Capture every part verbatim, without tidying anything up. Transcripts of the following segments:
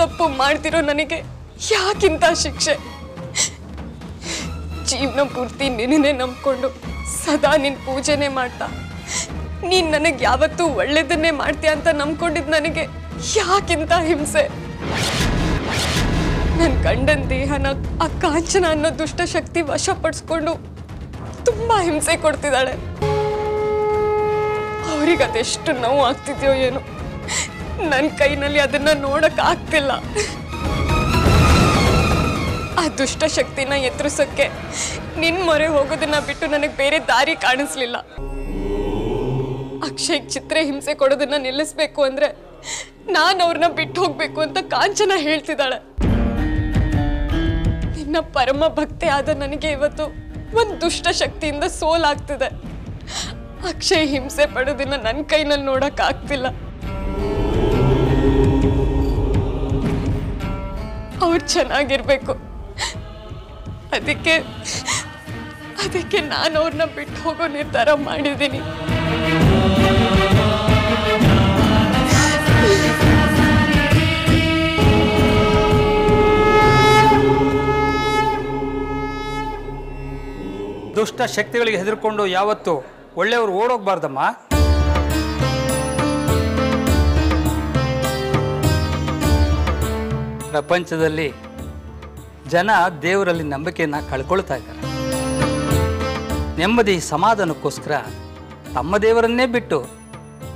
ತಪ್ಪು ಮಾಡ್ತಿರೋ ನನಗೆ ಯಾಕಿಂತ ಶಿಕ್ಷೆ? ಜೀವನ ಪೂರ್ತಿ ನಿನ್ನನ್ನೇ ನಂಬಿಕೊಂಡು ಸದಾ ನಿನ್ನ ಪೂಜೆನೇ ಮಾಡ್ತಾ ನೀನು ನನಗೆ ಯಾವತ್ತೂ ಒಳ್ಳೆಯದನ್ನೇ ಮಾಡ್ತೀಯ ಅಂತ ನಂಬಿಕೊಂಡಿದ್ದ ನನಗೆ ಯಾಕಿಂತ ಹಿಂಸೆ? ನನ್ನ ಗಂಡನ ದೇಹನ ಆ ಕಾಂಚನ ಅನ್ನೋ ದುಷ್ಟಶಕ್ತಿ ವಶಪಡಿಸಿಕೊಂಡು ತುಂಬಾ ಹಿಂಸೆ ಕೊಡ್ತಿದ್ದಾಳೆ. ಅವರಿಗೆ ಅದೆಷ್ಟು ನೋವು ಆಗ್ತಿದೆಯೋ ಏನೋ, ನನ್ನ ಕೈನಲ್ಲಿ ಅದನ್ನ ನೋಡಕ್ ಆಗ್ತಿಲ್ಲ. ಆ ದುಷ್ಟಶಕ್ತಿನ ಎದುರಿಸಕ್ಕೆ ನಿನ್ ಮೊರೆ ಹೋಗೋದನ್ನ ಬಿಟ್ಟು ನನಗೆ ಬೇರೆ ದಾರಿ ಕಾಣಿಸ್ಲಿಲ್ಲ. ಅಕ್ಷಯ್ ಚಿತ್ರೆ ಹಿಂಸೆ ಕೊಡೋದನ್ನ ನಿಲ್ಲಿಸ್ಬೇಕು ಅಂದ್ರೆ ನಾನು ಅವ್ರನ್ನ ಬಿಟ್ಟು ಹೋಗ್ಬೇಕು ಅಂತ ಕಾಂಚನ ಹೇಳ್ತಿದ್ದಾಳೆ. ನಿನ್ನ ಪರಮ ಭಕ್ತೆ ಆದ ನನಗೆ ಇವತ್ತು ಒಂದು ದುಷ್ಟಶಕ್ತಿಯಿಂದ ಸೋಲಾಗ್ತಿದೆ. ಅಕ್ಷಯ್ ಹಿಂಸೆ ಪಡೋದನ್ನ ನನ್ನ ಕೈನಲ್ಲಿ ನೋಡಕ್ ಆಗ್ತಿಲ್ಲ. ಅವ್ರು ಚೆನ್ನಾಗಿರ್ಬೇಕು, ಅದಕ್ಕೆ ಅದಕ್ಕೆ ನಾನು ಅವ್ರನ್ನ ಬಿಟ್ಟು ಹೋಗೋ ನಿರ್ಧಾರ ಮಾಡಿದ್ದೀನಿ. ದುಷ್ಟ ಶಕ್ತಿಗಳಿಗೆ ಹೆದರ್ಕೊಂಡು ಯಾವತ್ತು ಒಳ್ಳೆಯವರು ಓಡೋಗ್ಬಾರ್ದಮ್ಮ. ಪ್ರಪಂಚದಲ್ಲಿ ಜನ ದೇವರಲ್ಲಿ ನಂಬಿಕೆಯನ್ನು ಕಳ್ಕೊಳ್ತಾ ಇದ್ದಾರೆ. ನೆಮ್ಮದಿ ಸಮಾಧಾನಕ್ಕೋಸ್ಕರ ತಮ್ಮ ದೇವರನ್ನೇ ಬಿಟ್ಟು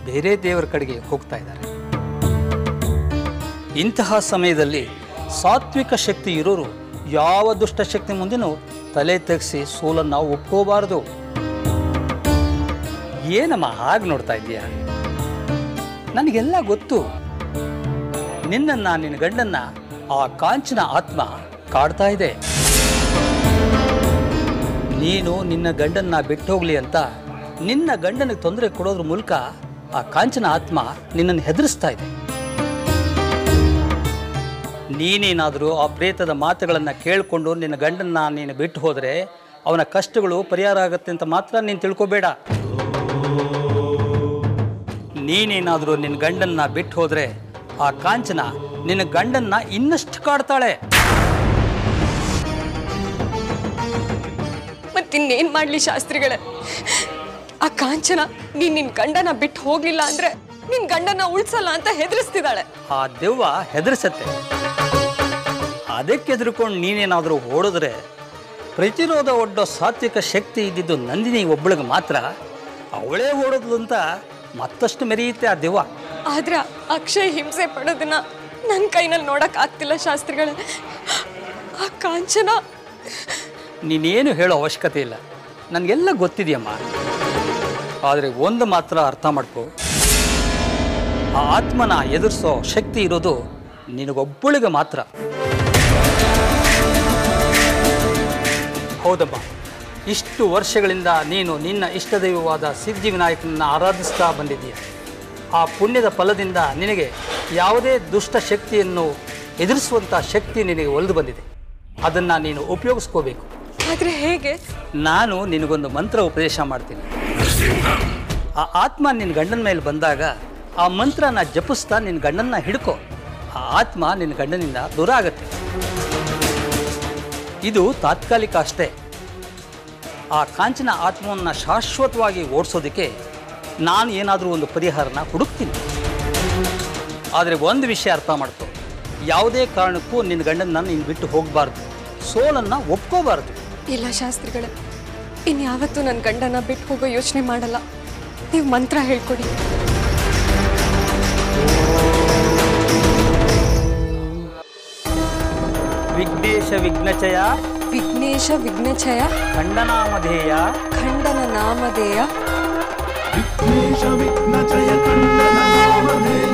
ಬೇರೆ ದೇವರ ಕಡೆಗೆ ಹೋಗ್ತಾ ಇದ್ದಾರೆ. ಇಂತಹ ಸಮಯದಲ್ಲಿ ಸಾತ್ವಿಕ ಶಕ್ತಿ ಇರೋರು ಯಾವ ದುಷ್ಟಶಕ್ತಿ ಮುಂದೆನೂ ತಲೆ ತಗ್ಗಿಸಿ ಸೋಲನ್ನು ನಾವು ಒಪ್ಕೋಬಾರ್ದು. ಏನಮ್ಮ ಹಾಗೆ ನೋಡ್ತಾ ಇದೀಯಾ? ನನಗೆಲ್ಲ ಗೊತ್ತು. ನಿನ್ನನ್ನು ನಿನ್ನ ಗಂಡನ್ನು ಆ ಕಾಂಚನ ಆತ್ಮ ಕಾಡ್ತಾ ಇದೆ. ನೀನು ನಿನ್ನ ಗಂಡನ್ನ ಬಿಟ್ಟು ಹೋಗ್ಲಿ ಅಂತ ನಿನ್ನ ಗಂಡನಿಗೆ ತೊಂದರೆ ಕೊಡೋದ್ರ ಮೂಲಕ ಆ ಕಾಂಚನ ಆತ್ಮ ನಿನ್ನನ್ನು ಹೆದರಿಸ್ತಾ ಇದೆ. ನೀನೇನಾದರೂ ಆ ಪ್ರೇತದ ಮಾತುಗಳನ್ನು ಕೇಳಿಕೊಂಡು ನಿನ್ನ ಗಂಡನ್ನ ನೀನು ಬಿಟ್ಟು ಹೋದರೆ ಅವನ ಕಷ್ಟಗಳು ಪರಿಹಾರ ಆಗುತ್ತೆ ಅಂತ ಮಾತ್ರ ನೀನು ತಿಳ್ಕೊಬೇಡ. ನೀನೇನಾದರೂ ನಿನ್ನ ಗಂಡನ್ನ ಬಿಟ್ಟು ಹೋದರೆ ಆ ಕಾಂಚನ ನಿನ್ನ ಗಂಡನ್ನ ಇನ್ನಷ್ಟು ಕಾಡ್ತಾಳೆ. ಮತ್ತಿನ್ನೇನು ಮಾಡಲಿ ಶಾಸ್ತ್ರಿಗಳೇ? ಆ ಕಾಂಚನ ನೀನು ನಿನ್ನ ಗಂಡನ ಬಿಟ್ಟು ಹೋಗಲಿಲ್ಲ ಅಂದರೆ ನಿನ್ನ ಗಂಡನ ಉಳಿಸಲ್ಲ ಅಂತ ಹೆದರಿಸ್ತಿದ್ದಾಳೆ. ಆ ದೆವ್ವ ಹೆದರಿಸತ್ತೆ. ಅದಕ್ಕೆ ಹೆದರ್ಕೊಂಡು ನೀನೇನಾದರೂ ಓಡಿದ್ರೆ ಪ್ರತಿರೋಧ ಒಡ್ಡೋ ಸಾತ್ವಿಕ ಶಕ್ತಿ ಇದ್ದಿದ್ದು ನಂದಿನಿ ಒಬ್ಬಳಿಗೆ ಮಾತ್ರ. ಅವಳೇ ಓಡೋದು ಅಂತ ಮತ್ತಷ್ಟು ಮೆರೆಯುತ್ತೆ ಆ ದೆವ್ವ. ಆದ್ರೆ ಅಕ್ಷಯ್ ಹಿಂಸೆ ಪಡೋದನ್ನ ನನ್ನ ಕೈನಲ್ಲಿ ನೋಡಕ್ ಆಗ್ತಿಲ್ಲ ಶಾಸ್ತ್ರಿಗಳೇ. ಆ ಕಾಂಚನ ನೀನೇನು ಹೇಳೋ ಅವಶ್ಯಕತೆ ಇಲ್ಲ, ನನಗೆಲ್ಲ ಗೊತ್ತಿದೆಯಮ್ಮ. ಆದರೆ ಒಂದು ಮಾತ್ರ ಅರ್ಥ ಮಾಡ್ಕೋ, ಆ ಆತ್ಮನ ಎದುರಿಸೋ ಶಕ್ತಿ ಇರೋದು ನಿನಗೊಬ್ಬಳಿಗೆ ಮಾತ್ರ. ಹೌದಮ್ಮ, ಇಷ್ಟು ವರ್ಷಗಳಿಂದ ನೀನು ನಿನ್ನ ಇಷ್ಟದೈವವಾದ ಸಿದ್ಧಿವಿನಾಯಕನನ್ನು ಆರಾಧಿಸ್ತಾ ಬಂದಿದ್ದೀಯ. ಆ ಪುಣ್ಯದ ಫಲದಿಂದ ನಿನಗೆ ಯಾವುದೇ ದುಷ್ಟ ಶಕ್ತಿಯನ್ನು ಎದುರಿಸುವಂಥ ಶಕ್ತಿ ನಿನಗೆ ಒಲಿದು ಬಂದಿದೆ. ಅದನ್ನು ನೀನು ಉಪಯೋಗಿಸ್ಕೋಬೇಕು. ಆದರೆ ಹೇಗೆ? ನಾನು ನಿನಗೊಂದು ಮಂತ್ರ ಉಪದೇಶ ಮಾಡ್ತೀನಿ. ಆ ಆತ್ಮ ನಿನ್ನ ಗಂಡನ ಮೇಲೆ ಬಂದಾಗ ಆ ಮಂತ್ರನ ಜಪಿಸ್ತಾ ನಿನ್ನ ಗಂಡನ್ನ ಹಿಡ್ಕೋ. ಆ ಆತ್ಮ ನಿನ್ನ ಗಂಡನಿಂದ ದೂರ ಆಗುತ್ತೆ. ಇದು ತಾತ್ಕಾಲಿಕ ಅಷ್ಟೇ. ಆ ಕಾಂಚನ ಆತ್ಮವನ್ನು ಶಾಶ್ವತವಾಗಿ ಓಡಿಸೋದಕ್ಕೆ ನಾನು ಏನಾದರೂ ಒಂದು ಪರಿಹಾರನ ಹುಡುಕ್ತೀನಿ. ಆದರೆ ಒಂದು ವಿಷಯ ಅರ್ಥ ಮಾಡ್ಕೋ, ಯಾವುದೇ ಕಾರಣಕ್ಕೂ ನಿನ್ನ ಗಂಡನ ನೀನು ಬಿಟ್ಟು ಹೋಗಬಾರ್ದು, ಸೋಲನ್ನು ಒಪ್ಕೋಬಾರ್ದು. ಇಲ್ಲ ಶಾಸ್ತ್ರಿಗಳೇ, ಇನ್ಯಾವತ್ತೂ ನನ್ನ ಗಂಡನ ಬಿಟ್ಟು ಹೋಗೋ ಯೋಚನೆ ಮಾಡಲ್ಲ. ನೀವು ಮಂತ್ರ ಹೇಳ್ಕೊಡಿ. ವಿಘ್ನೇಶ ವಿಘ್ನಚಯ ವಿಘ್ನೇಶ ವಿಘ್ನಚಯ ಖಂಡನಾಮಧೇಯ ಖಂಡನ ನಾಮಧೇಯ ವಿಘ್ನೇಶ ವಿಘ್ನಚಯ ಖಂಡನ ನಾಮಧೇಯ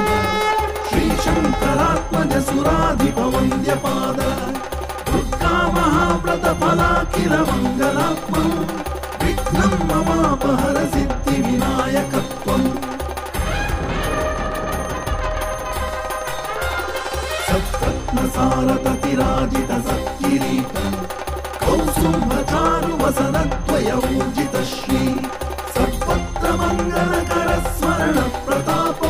ಶ್ರೀ ಶಂಕರಾತ್ಮಜ ಸುರಾಧಿಪ ವಂದ್ಯ ಪಾದ ದುರ್ಗಾ ಮಹಾವ್ರತ ಫಲಾಖಿಲ ಮಂಗಲಾತ್ಮ ವಿಘ್ನಂ ಮಮಾಪಹರ ಸಿದ್ಧಿ ವಿನಾಯಕತ್ವಂ ಸಾರಥತಿರಾಜಿತ ಸತ್ಕಿರೀಟ ಕೌಸುಂಭಚಾರು ವಸನದ್ವಯ ಊರ್ಜಿತ ಶ್ರೀ ಸರ್ವತ್ರ ಮಂಗಳಕರ ಸ್ಮರಣ ಪ್ರತಾಪ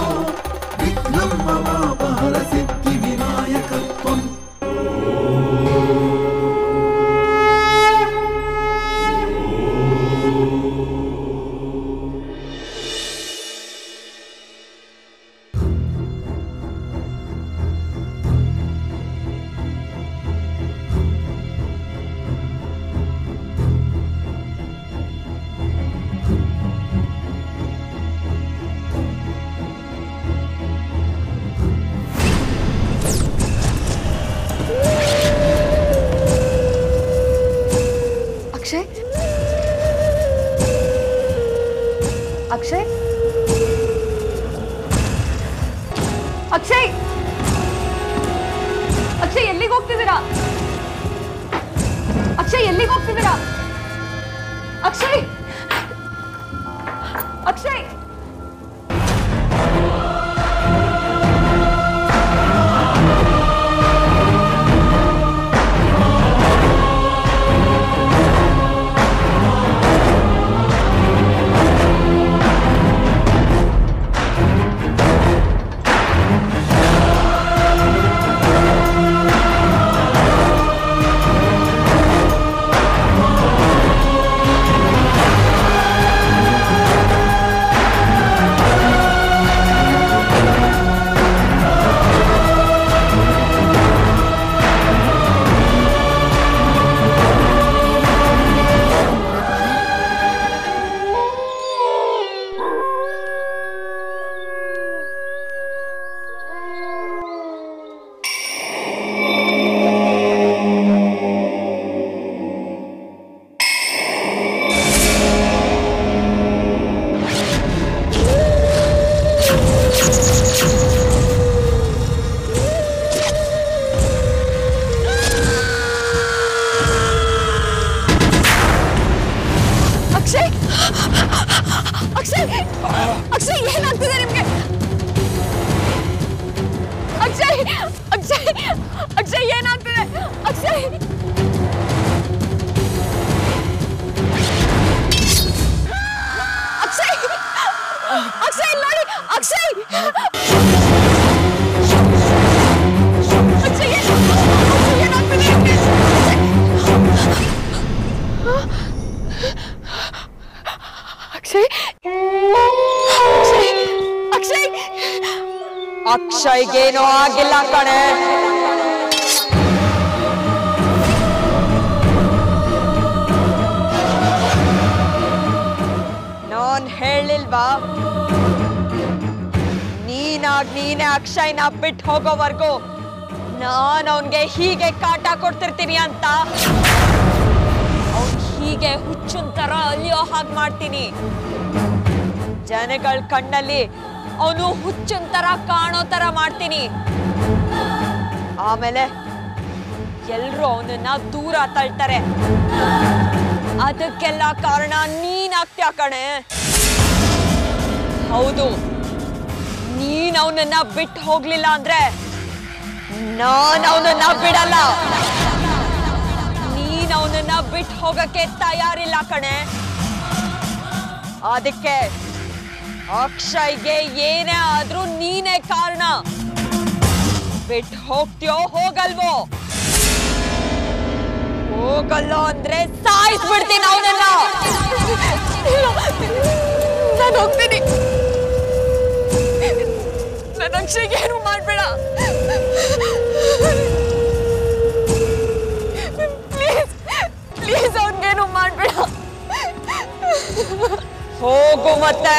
ವಿಘ್ನಂ ಮಮಾಪಹರ ಸಿದ್ಧಿ ವಿನಾಯಕ अक्षय, अक्षय, अक्षय ಎಲ್ಲಿಗೆ ಹೋಗ್ತಿದ್ದೀರಾ? ಅಕ್ಷಯ್ ಎಲ್ಲಿಗೆ ಹೋಗ್ತಿದ್ದೀರಾ? ಅಕ್ಷಯ್, ಅಕ್ಷಯ್ अक्षय गेनो आगिल्ल कणे नान हेळिल्वा नीनाग नीने अक्षयन बिट्टु होगोवरेगू नान अवनिगे हीगे काट कोड्तिर्तीनि अंत अवनु हीगे हुच्चन तर अलियो हागे माड्तीनि जनगळ कण्णल्लि ಅವನು ಹುಚ್ಚನ ತರ ಕಾಣೋ ತರ ಮಾಡ್ತೀನಿ ಆಮೇಲೆ ಎಲ್ಲರೂ ಅವನನ್ನ ದೂರ ತಳ್ತಾರೆ ಅದಕ್ಕೆಲ್ಲ ಕಾರಣ ನೀನು ಆಗ್ತ್ಯಾ ಕಣೆ ಹೌದು ನೀನು ಅವನನ್ನ ಬಿಟ್ಟು ಹೋಗಲಿಲ್ಲ ಅಂದ್ರೆ ನಾನು ಅವನನ್ನ ಬಿಡಲ್ಲ ನೀನು ಅವನನ್ನ ಬಿಟ್ಟು ಹೋಗಕ್ಕೆ ತಯಾರಿಲ್ಲ ಕಣೆ ಅದಕ್ಕೆ अक्षय गे येने आद्रू नीने कारण बिट्टु होग्तीयो होगल्वो होगल्ल अंद्रे सायिस्बिड्तीनि अवनन्न नानु होग्तीनि नानु अक्षय्गे एनू माडबेड प्लीज प्लीज अवनिगे एनू माडबेड ಹೋಗು ಮತ್ತೆ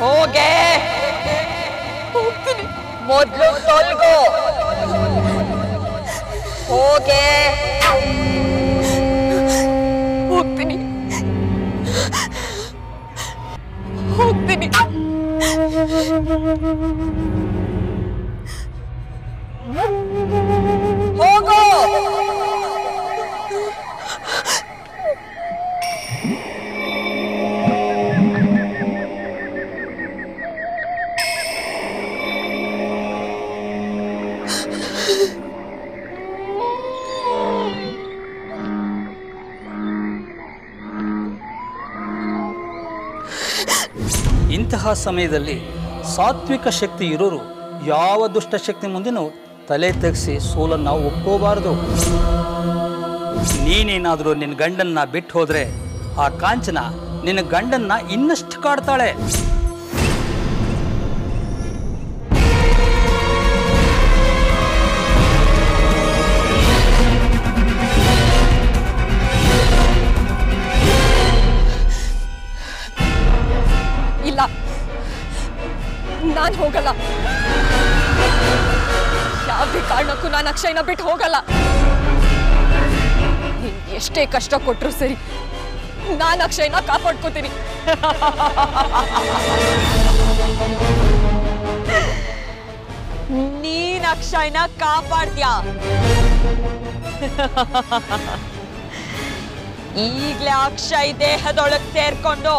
ಹೋಗೆ ಹೋಗ್ತೀನಿ ಮೊದಲು ತೊಲಗೋ ಹೋಗೆ ಹೋಗ್ತೀನಿ ಹೋಗ್ತೀನಿ ಹೋಗೋ ಇಂತಹ ಸಮಯದಲ್ಲಿ ಸಾತ್ವಿಕ ಶಕ್ತಿ ಇರೋರು ಯಾವ ದುಷ್ಟ ಶಕ್ತಿ ಮುಂದೆ ನಾವು ತಲೆ ತಗ್ಸಿ ಸೋಲನ್ನು ನಾವು ಒಪ್ಪೋಬಾರದು. ನೀನೇನಾದರೂ ನಿನ್ನ ಗಂಡನ್ನ ಬಿಟ್ಟು ಹೋದರೆ ಆ ಕಾಂಚನ ನಿನ್ನ ಗಂಡನ್ನ ಇನ್ನಷ್ಟು ಕಾಡ್ತಾಳೆ. ನಾನು ಹೋಗಲ್ಲ ಯಾವುದೇ ಕಾರಣಕ್ಕೂ ನಾನು ಅಕ್ಷಯನ ಬಿಟ್ಟು ಹೋಗಲ್ಲ. ಎಷ್ಟೇ ಕಷ್ಟ ಕೊಟ್ಟರೂ ಸರಿ नान अक्षयना कापडकोतीनि नीन अक्षयना कापाड्त्या ईगले अक्षय देहदोळगे सेर्कोंडु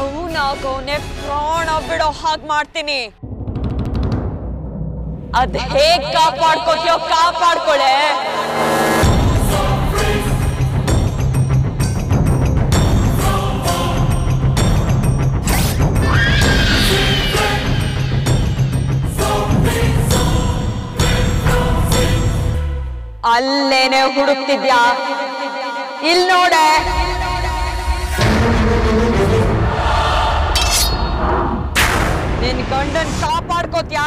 अवनागोने प्राण बिडो हागे माड्तीनि अद हेगे कापाड्कोतीयो कापाड्कोळे ಅಲ್ಲೇನೆ ಹುಡುಕ್ತಿದ್ಯಾ ಇಲ್ಲಿ ನೋಡೆ ನಿನ್ನ ಗಂಡನ್ ಕಾಪಾಡ್ಕೋತ್ಯಾ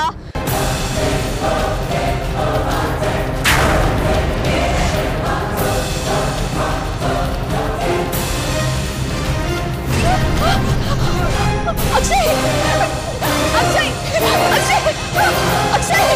ಅಕ್ಷಯ್ ಅಕ್ಷಯ್ ಅಕ್ಷಯ್ ಅಕ್ಷಯ್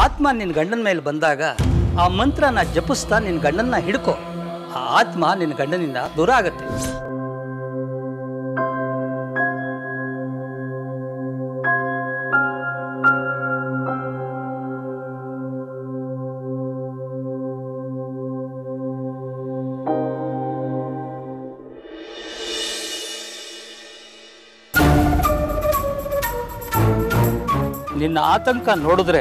आत्मा निन्न गंडन मेल बंदाग आ मंत्रन जपिस्ता निन्न गंडन हिडको आ आत्मा निन्न गंडनिंद दूर आगुत्ते ನಿನ್ನ ಆತಂಕ ನೋಡಿದ್ರೆ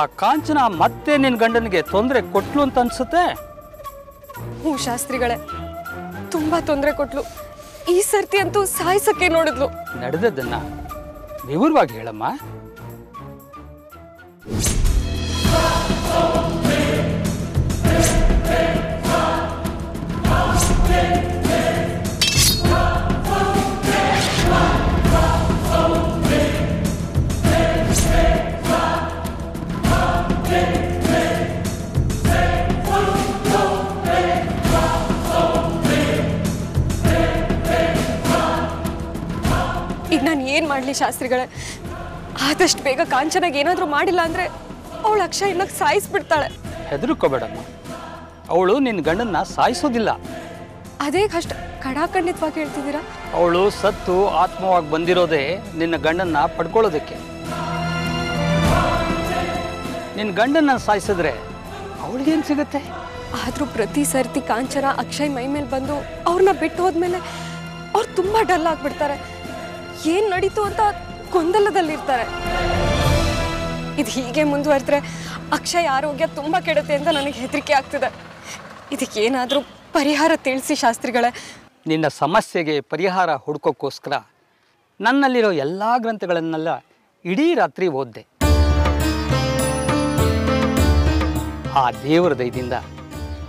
ಆ ಕಾಂಚನ ಮತ್ತೆ ನಿನ್ನ ಗಂಡನಿಗೆ ತೊಂದರೆ ಕೊಟ್ಲು ಅಂತ ಅನ್ಸುತ್ತೆ. ಹೂ ಶಾಸ್ತ್ರಿಗಳೇ, ತುಂಬಾ ತೊಂದರೆ ಕೊಟ್ಲು. ಈ ಸರ್ತಿ ಅಂತೂ ಸಾಯಿಸಕ್ಕೆ ನೋಡಿದ್ಲು. ನಡೆದದನ್ನ ವಿವರವಾಗಿ ಹೇಳಮ್ಮ. ಶಾಸ್ತ್ರಿಗಳೇ, ಆದಷ್ಟು ಬೇಗ ಕಾಂಚನಾಗೆ ಏನಾದರೂ ಮಾಡಿಲ್ಲ ಅಂದ್ರೆ ಅವಳು ಅಕ್ಷಯನ ಸಾಯಿಸ್ಬಿಡ್ತಾಳೆ. ಹೆದರ್ಕೋಬೇಡಮ್ಮ, ಅವಳು ನಿನ್ನ ಗಂಡನ್ನ ಸಾಯಿಸೋದಿಲ್ಲ. ಅದೇ ಕಷ್ಟ ಕಡಾಖಂಡಿತವಾಗಿ ಹೇಳ್ತಿದ್ದೀರಾ? ಅವಳು ಸತ್ತು ಆತ್ಮವಾಗಿ ಬಂದಿರೋದೇ ನಿನ್ನ ಗಂಡನ್ನ ಪಡ್ಕೊಳ್ಳೋದಕ್ಕೆ. ನಿನ್ನ ಗಂಡನ್ನ ಸಾಯಿಸಿದ್ರೆ ಅವಳಿಗೇನು ಸಿಗುತ್ತೆ? ಆದರೂ ಪ್ರತಿ ಸರ್ತಿ ಕಾಂಚನ ಅಕ್ಷಯ್ ಮೈ ಮೇಲೆ ಬಂದು ಅವ್ರನ್ನ ಬಿಟ್ಟು ಹೋದ್ಮೇಲೆ ಅವ್ರು ತುಂಬಾ ಡಲ್ ಆಗಿಬಿಡ್ತಾರೆ. ಏನ್ ನಡೀತು ಅಂತ ಗೊಂದಲದಲ್ಲಿರ್ತಾರೆ. ಇದು ಹೀಗೆ ಮುಂದುವರೆದ್ರೆ ಅಕ್ಷಯ್ ಆರೋಗ್ಯ ತುಂಬಾ ಕೆಡುತ್ತೆ ಅಂತ ನನಗೆ ಹೆದರಿಕೆ ಆಗ್ತಿದೆ. ಇದಕ್ಕೇನಾದರೂ ಪರಿಹಾರ ತಿಳಿಸಿ ಶಾಸ್ತ್ರಿಗಳೇ. ನಿನ್ನ ಸಮಸ್ಯೆಗೆ ಪರಿಹಾರ ಹುಡುಕೋಕ್ಕೋಸ್ಕರ ನನ್ನಲ್ಲಿರೋ ಎಲ್ಲ ಗ್ರಂಥಗಳನ್ನೆಲ್ಲ ಇಡೀ ರಾತ್ರಿ ಓದ್ದೆ. ಆ ದೇವರ ದಯದಿಂದ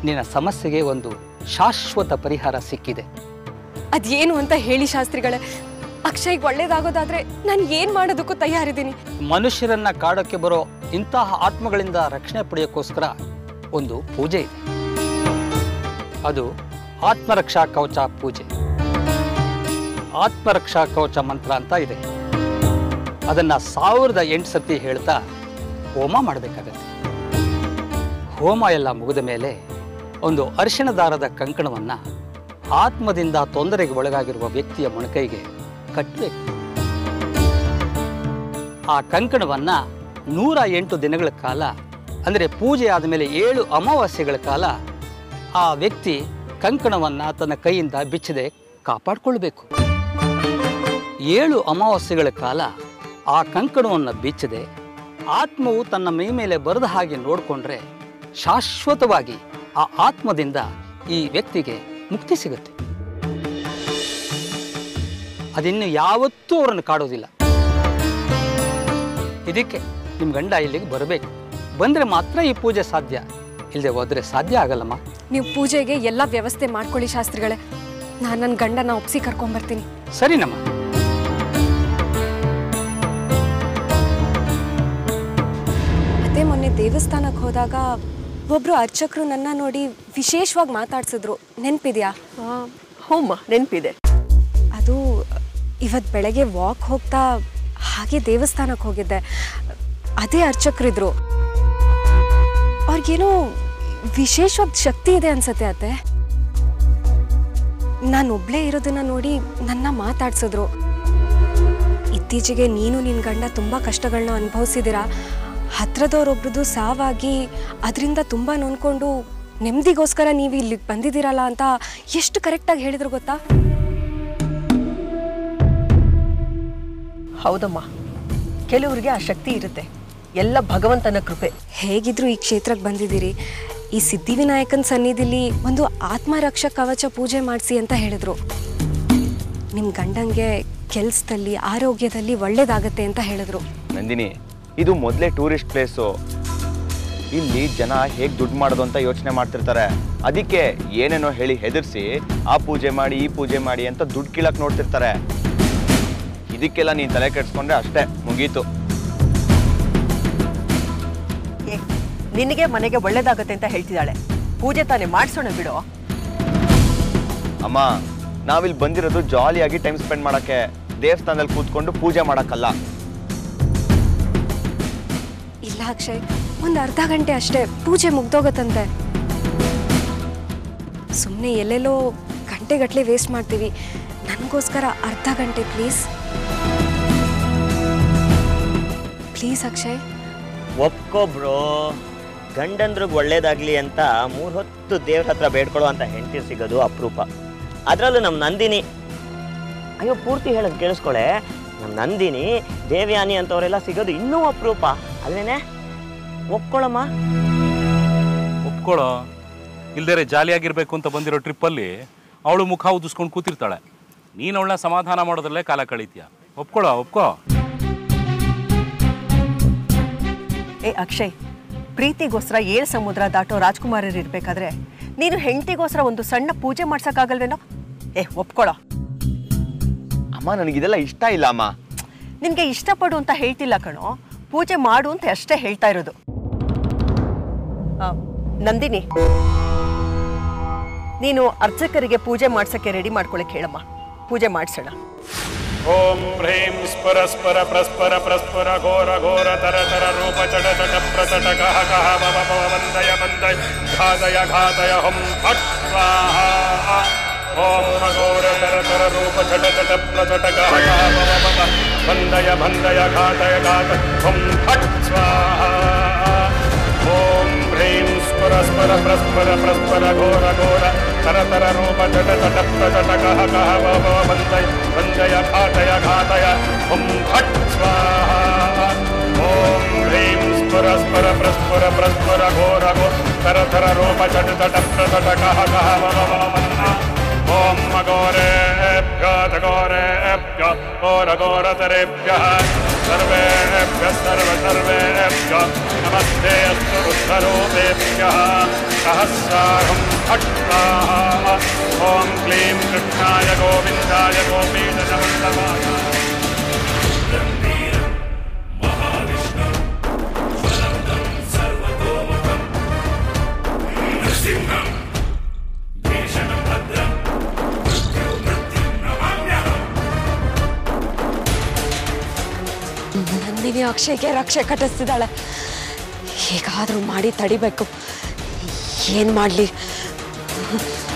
ನಿನ್ನ ಸಮಸ್ಯೆಗೆ ಒಂದು ಶಾಶ್ವತ ಪರಿಹಾರ ಸಿಕ್ಕಿದೆ. ಅದೇನು ಅಂತ ಹೇಳಿ ಶಾಸ್ತ್ರಿಗಳೇ. ಅಕ್ಷಯ್ಗೆ ಒಳ್ಳೇದಾಗೋದಾದ್ರೆ ನಾನು ಏನ್ ಮಾಡೋದಕ್ಕೂ ತಯಾರಿದ್ದೀನಿ. ಮನುಷ್ಯರನ್ನ ಕಾಡಕ್ಕೆ ಬರೋ ಇಂತಹ ಆತ್ಮಗಳಿಂದ ರಕ್ಷಣೆ ಪಡೆಯೋಕ್ಕೋಸ್ಕರ ಒಂದು ಪೂಜೆ ಇದೆ. ಅದು ಆತ್ಮರಕ್ಷಾ ಕವಚ ಪೂಜೆ. ಆತ್ಮರಕ್ಷಾ ಕವಚ ಮಂತ್ರ ಅಂತ ಇದೆ. ಅದನ್ನ ಸಾವಿರದ ಎಂಟು ಸತಿ ಹೇಳ್ತಾ ಹೋಮ ಮಾಡಬೇಕಾಗತ್ತೆ. ಹೋಮ ಎಲ್ಲ ಮುಗಿದ ಮೇಲೆ ಒಂದು ಅರಿಶಿಣ ದಾರದ ಕಂಕಣವನ್ನ ಆತ್ಮದಿಂದ ತೊಂದರೆಗೆ ಒಳಗಾಗಿರುವ ವ್ಯಕ್ತಿಯ ಮೊಣಕೈಗೆ ಕಟ್ಟಬೇಕು. ಆ ಕಂಕಣವನ್ನ ನೂರ ಎಂಟು ದಿನಗಳ ಕಾಲ, ಅಂದರೆ ಪೂಜೆ ಆದಮೇಲೆ ಏಳು ಅಮಾವಾಸ್ಯೆಗಳ ಕಾಲ ಆ ವ್ಯಕ್ತಿ ಕಂಕಣವನ್ನ ತನ್ನ ಕೈಯಿಂದ ಬಿಚ್ಚದೆ ಕಾಪಾಡಿಕೊಳ್ಬೇಕು. ಏಳು ಅಮಾವಾಸ್ಯೆಗಳ ಕಾಲ ಆ ಕಂಕಣವನ್ನು ಬಿಚ್ಚದೆ ಆತ್ಮವು ತನ್ನ ಮೈ ಮೇಲೆ ಬರದ ಹಾಗೆ ನೋಡಿಕೊಂಡ್ರೆ ಶಾಶ್ವತವಾಗಿ ಆ ಆತ್ಮದಿಂದ ಈ ವ್ಯಕ್ತಿಗೆ ಮುಕ್ತಿ ಸಿಗುತ್ತೆ. ಅದಿನ್ನು ಯಾವತ್ತೂ ಅವರನ್ನು ಕಾಡೋದಿಲ್ಲ. ಇದಕ್ಕೆ ನಿಮ್ಮ ಗಂಡ ಇಲ್ಲಿಗೆ ಬರಬೇಕು. ಬಂದರೆ ಮಾತ್ರ ಈ ಪೂಜೆ ಸಾಧ್ಯ, ಇಲ್ಲದೆ ಹೋದರೆ ಸಾಧ್ಯ ಆಗಲ್ಲಮ್ಮ. ನೀವು ಪೂಜೆಗೆ ಎಲ್ಲ ವ್ಯವಸ್ಥೆ ಮಾಡ್ಕೊಳ್ಳಿ ಶಾಸ್ತ್ರಿಗಳೇ. ನಾನು ನನ್ನ ಗಂಡನ ಒಪ್ಪಿಸಿ ಕರ್ಕೊಂಡ್ಬರ್ತೀನಿ. ಸರಿನಮ್ಮ. ಮತ್ತೆ ಮೊನ್ನೆ ದೇವಸ್ಥಾನಕ್ಕೆ ಹೋದಾಗ ಒಬ್ಬೊಬ್ರು ಅರ್ಚಕರು ನನ್ನ ನೋಡಿ ವಿಶೇಷವಾಗಿ ಮಾತಾಡ್ಸಿದ್ರು. ನೆನಪಿದ್ಯಾ? ಹೋಮ್ಮ ನೆನಪಿದೆ. ಅದು ಇವತ್ತು ಬೆಳಗ್ಗೆ ವಾಕ್ ಹೋಗ್ತಾ ಹಾಗೆ ದೇವಸ್ಥಾನಕ್ಕೆ ಹೋಗಿದ್ದೆ. ಅದೇ ಅರ್ಚಕರಿದ್ರು. ಅವ್ರಿಗೇನೋ ವಿಶೇಷವಾದ ಶಕ್ತಿ ಇದೆ ಅನ್ಸತ್ತೆ ಅತ್ತೆ. ನಾನೊಬ್ಳೇ ಇರೋದನ್ನ ನೋಡಿ ನನ್ನ ಮಾತಾಡ್ಸಿದ್ರು. ಇತ್ತೀಚೆಗೆ ನೀನು ನಿನ್ನ ಗಂಡ ತುಂಬ ಕಷ್ಟಗಳನ್ನ ಅನುಭವಿಸಿದ್ದೀರಾ. ಹತ್ರದವರೊಬ್ರದ್ದು ಸಾವಾಗಿ ಅದರಿಂದ ತುಂಬ ನೋಡ್ಕೊಂಡು ನೆಮ್ಮದಿಗೋಸ್ಕರ ನೀವು ಇಲ್ಲಿಗೆ ಬಂದಿದ್ದೀರಲ್ಲ ಅಂತ ಎಷ್ಟು ಕರೆಕ್ಟಾಗಿ ಹೇಳಿದ್ರು ಗೊತ್ತಾ? ಹೌದಮ್ಮ, ಕೆಲವರಿಗೆ ಆ ಶಕ್ತಿ ಇರುತ್ತೆ. ಎಲ್ಲ ಭಗವಂತನ ಕೃಪೆ. ಹೇಗಿದ್ರು ಈ ಕ್ಷೇತ್ರಕ್ಕೆ ಬಂದಿದ್ದೀರಿ. ಈ ಸಿದ್ಧಿವಿನಾಯಕನ ಸನ್ನಿಧಿಲಿ ಒಂದು ಆತ್ಮರಕ್ಷ ಕವಚ ಪೂಜೆ ಮಾಡಿಸಿ ಅಂತ ಹೇಳಿದ್ರು. ನಿಮ್ಮ ಗಂಡಂಗೆ ಕೆಲಸದಲ್ಲಿ ಆರೋಗ್ಯದಲ್ಲಿ ಒಳ್ಳೇದಾಗತ್ತೆ ಅಂತ ಹೇಳಿದ್ರು. ನಂದಿನಿ, ಇದು ಮೊದಲೇ ಟೂರಿಸ್ಟ್ ಪ್ಲೇಸು. ಇಲ್ಲಿ ಜನ ಹೇಗೆ ದುಡ್ಡು ಮಾಡೋದು ಅಂತ ಯೋಚನೆ ಮಾಡ್ತಿರ್ತಾರೆ. ಅದಕ್ಕೆ ಏನೇನೋ ಹೇಳಿ ಹೆದರ್ಸಿ ಆ ಪೂಜೆ ಮಾಡಿ ಈ ಪೂಜೆ ಮಾಡಿ ಅಂತ ದುಡ್ಡು ಕೀಳಕ್ಕೆ ನೋಡ್ತಿರ್ತಾರೆ. ಇದಕ್ಕೆಲ್ಲ ನೀನು ತಲೆ ಕೆಡಿಸ್ಕೊಂಡ್ರೆ ಅಷ್ಟೇ, ಮುಗೀತು. ನಿನಗೆ ಮನೆಗೆ ಒಳ್ಳೇದಾಗತ್ತೆ ಅಂತ ಹೇಳ್ತಿದ್ದಾಳೆ. ಪೂಜೆ ತಾನೇ ಮಾಡಿಸೋಣ ಬಿಡು. ಅಮ್ಮ, ನಾವಿಲ್ಲಿ ಬಂದಿರೋದು ಜಾಲಿಯಾಗಿ ಟೈಮ್ ಸ್ಪೆಂಡ್ ಮಾಡೋಕ್ಕೆ, ದೇವಸ್ಥಾನದಲ್ಲಿ ಕೂತ್ಕೊಂಡು ಪೂಜೆ ಮಾಡೋಕ್ಕಲ್ಲ. ಇಲ್ಲ ಅಕ್ಷಯ್, ಒಂದು ಅರ್ಧ ಗಂಟೆ ಅಷ್ಟೇ, ಪೂಜೆ ಮುಗ್ದೋಗತ್ತಂತೆ. ಸುಮ್ಮನೆ ಎಲ್ಲೆಲ್ಲೋ ಗಂಟೆಗಟ್ಟಲೆ ವೇಸ್ಟ್ ಮಾಡ್ತೀವಿ. ನನಗೋಸ್ಕರ ಅರ್ಧ ಗಂಟೆ ಪ್ಲೀಸ್. ಪ್ಲೀಸ್ ಅಕ್ಷಯ್, ಒಪ್ಕೊಬ್ರೋ. ಗಂಡಂದ್ರಿಗೆ ಒಳ್ಳೇದಾಗಲಿ ಅಂತ ಮೂರು ಹೊತ್ತು ದೇವ್ರ ಹತ್ರ ಬೇಡ್ಕೊಳ್ಳೋ ಅಂತ ಹೆಂಡತಿ ಸಿಗೋದು ಅಪರೂಪ. ಅದರಲ್ಲೂ ನಮ್ಮ ನಂದಿನಿ, ಅಯ್ಯೋ ಪೂರ್ತಿ ಹೇಳೋದು ಕೇಳಿಸ್ಕೊಳೆ. ನಮ್ಮ ನಂದಿನಿ ದೇವ್ಯಾನಿ ಅಂತವರೆಲ್ಲ ಸಿಗೋದು ಇನ್ನೂ ಅಪರೂಪ ಅಲ್ಲೇನೆ. ಒಪ್ಕೊಳ್ಳಮ್ಮ, ಒಪ್ಕೊಳ್ಳೋ. ಇಲ್ದೇರೆ ಜಾಲಿಯಾಗಿರ್ಬೇಕು ಅಂತ ಬಂದಿರೋ ಟ್ರಿಪ್ಪಲ್ಲಿ ಅವಳು ಮುಖ ಉದಿಸ್ಕೊಂಡು ಕೂತಿರ್ತಾಳೆ. ನೀನು ಅವಳನ್ನ ಸಮಾಧಾನ ಮಾಡೋದ್ರಲ್ಲೇ ಕಾಲ ಕಳೀತೀಯ. ಒಪ್ಕೊಳ್ಳೋ, ಒಪ್ಕೋ. ಏ ಅಕ್ಷಯ್, ಪ್ರೀತಿಗೋಸ್ಕರ ಏಳು ಸಮುದ್ರ ದಾಟೋ ರಾಜ್ಕುಮಾರರು ಇರಬೇಕಾದ್ರೆ ನೀನು ಹೆಂಡತಿಗೋಸ್ಕರ ಒಂದು ಸಣ್ಣ ಪೂಜೆ ಮಾಡ್ಸೋಕ್ಕಾಗಲ್ವೇನೋ? ಏ ಒಪ್ಕೊಳ್ಳೋ. ಅಮ್ಮ, ನನಗಿದೆಲ್ಲ ಇಷ್ಟ ಇಲ್ಲ ಅಮ್ಮ. ನಿನಗೆ ಇಷ್ಟಪಡು ಅಂತ ಹೇಳ್ತಿಲ್ಲ ಕಣೋ, ಪೂಜೆ ಮಾಡು ಅಂತ ಅಷ್ಟೇ ಹೇಳ್ತಾ ಇರೋದು. ನಂದಿನಿ, ನೀನು ಅರ್ಚಕರಿಗೆ ಪೂಜೆ ಮಾಡ್ಸೋಕ್ಕೆ ರೆಡಿ ಮಾಡ್ಕೊಳ್ಳೋಕೆ ಹೇಳಮ್ಮ, ಪೂಜೆ ಮಾಡಿಸೋಣ. ಓಂ ಪ್ರೇಂ ಸ್ಪರಸ್ಪರ ಪ್ರಸ್ಪರ ಪ್ರಸ್ಪರ ಘೋರ ಘೋರ ತರ ತರ ರೂಪ ಚಟ ಚಟ ಪ್ರಚಟ ಕಹ ಕಹ ಮಮ ಮಮ ವಂದಯ ವಂದಯ ಘಾತಯ ಘಾತಯ ಹಂ ಫಟ್ ಸ್ವಾಹಾ. ಓಂ ಘೋರ ತರ ತರ ರೂಪ ಚಟ ಚಟ ಪ್ರಚಟ ಕಹ ಕಹ ಮಮ ಮಮ ವಂದಯ ವಂದಯ ಘಾತಯ ಘಾತ ಹಂ ಫಟ್ ಸ್ವಾಹಾ. ಓಂ ಪ್ರೇಂ ಸ್ಪರಸ್ಪರ ಪ್ರಸ್ಪರ ಪ್ರಸ್ಪರ ಘೋರ ಘೋರ ತರ ತರ ರೂಪ ಚಟ ಚಟ ಪ್ರಚಟ ಕಹ ಕಹ ಮಮ ವಂದಯ ವಂದಯ ಘಾತಯ ಘಾತಯ ಹಂ ಫಟ್ ಸ್ವಾಹಾ. ಓಂ ಹ್ರೀಂ ಸ್ಪರಸ್ಪರ ಪ್ರಸ್ಪರ ಪ್ರಸ್ಪರ ಘೋರ ಘೋ ತರ ತರ ರೂಪ ಚಟ ಚಟ ಪ್ರಚಟ ಕಹ ಕಹ ಮಮ ಮಮ. ಓಂ ಘೋರೇಭ್ಯೋ ಘೋರೇಭ್ಯೋ ಘೋರ ಘೋರತರೇಭ್ಯಃ ಸರ್ವೇಭ್ಯಃ ಸರ್ವ ಸರ್ವೇಭ್ಯೋ ನಮಸ್ತೆ ಅಸ್ತು ರುದ್ರರೂಪೇಭ್ಯಃ ಸಹಸ್ರಾರಂ ಫಟ್ ಸ್ವಾಹಾ. ಓಂ ಕ್ಲೀಂ ಕೃಷ್ಣಾಯ ಗೋವಿಂದಾಯ ಗೋಪೀನಮಸ್ತವಾಯ. ನಂದಿನಿ ಅಕ್ಷಯ್ಗೆ ರಕ್ಷೆ ಕಟ್ಟಿಸ್ತಿದ್ದಾಳೆ. ಹೇಗಾದರೂ ಮಾಡಿ ತಡಿಬೇಕು. ಏನು ಮಾಡಲಿ?